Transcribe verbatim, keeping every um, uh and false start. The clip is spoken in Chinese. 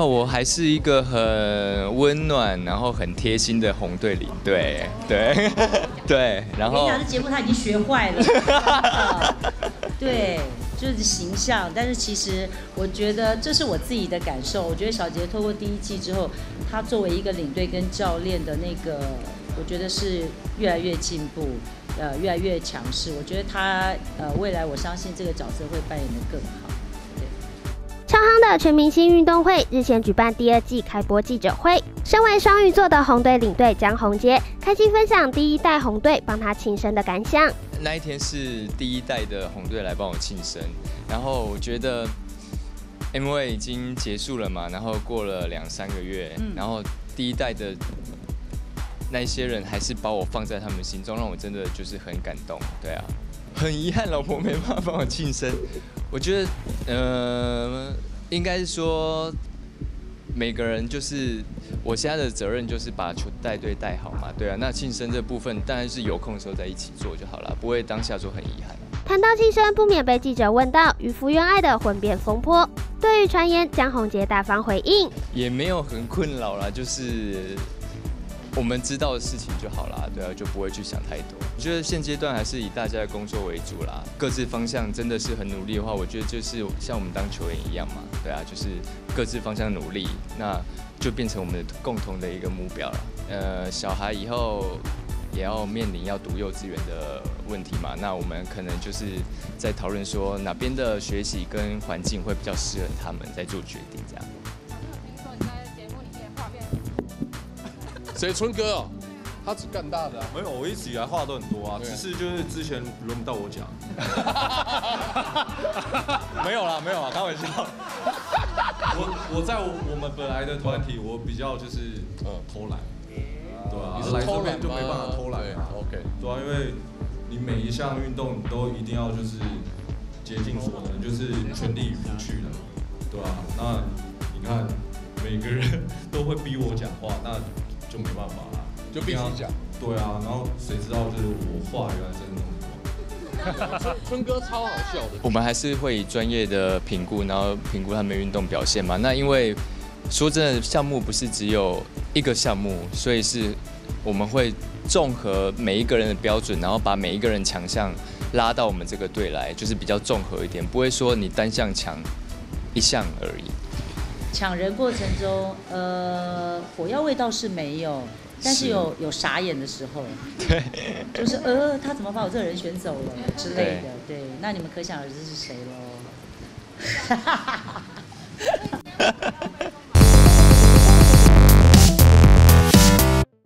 那我还是一个很温暖，然后很贴心的红队领，对对对。然后我跟你讲，这节目他已经学坏了，对，就是形象。但是其实我觉得这是我自己的感受。我觉得小杰透过第一季之后，他作为一个领队跟教练的那个，我觉得是越来越进步，呃，越来越强势。我觉得他呃，未来我相信这个角色会扮演得更好。 超夯的全明星运动会日前举办第二季开播记者会，身为双鱼座的红队领队江宏杰开心分享第一代红队帮他庆生的感想。那一天是第一代的红队来帮我庆生，然后我觉得 M V 已经结束了嘛，然后过了两三个月，嗯、然后第一代的那些人还是把我放在他们心中，让我真的就是很感动。对啊，很遗憾老婆没办法帮我庆生。 我觉得，呃，应该是说，每个人就是我现在的责任就是把球带队带好嘛，对啊。那庆生这部分当然是有空的时候在一起做就好了，不会当下做很遗憾。谈到庆生，不免被记者问到与福原爱的婚变风波，对于传言，江宏杰大方回应，也没有很困扰啦，就是我们知道的事情就好啦，对啊，就不会去想太多。 我觉得现阶段还是以大家的工作为主啦，各自方向真的是很努力的话，我觉得就是像我们当球员一样嘛，对啊，就是各自方向努力，那就变成我们的共同的一个目标了。呃，小孩以后也要面临要读幼稚园的问题嘛，那我们可能就是在讨论说哪边的学习跟环境会比较适合他们，在做决定这样。谁春哥哦？ 他只干大的、啊，没有，我一直以来话都很多啊，只是就是之前轮不到我讲。没有啦，没有啦，开玩笑。我我在我们本来的团体，我比较就是偷懒，对啊，你是偷懒就没办法偷懒啊。OK， 对啊，因为你每一项运动你都一定要就是竭尽所能，就是全力以赴去的，对啊，那你看每个人都会逼我讲话，那就没办法啦。 就必须讲，对啊，然后谁知道就是我话原来真的那么多。春哥超好笑的。我们还是会以专业的评估，然后评估他们运动表现嘛。那因为说真的，项目不是只有一个项目，所以是我们会综合每一个人的标准，然后把每一个人强项拉到我们这个队来，就是比较综合一点，不会说你单项强一项而已。抢人过程中，呃，火药味倒是没有。 但是有有傻眼的时候，对，就是呃，他怎么把我这个人选走了之类的，对，那你们可想而知是谁喽。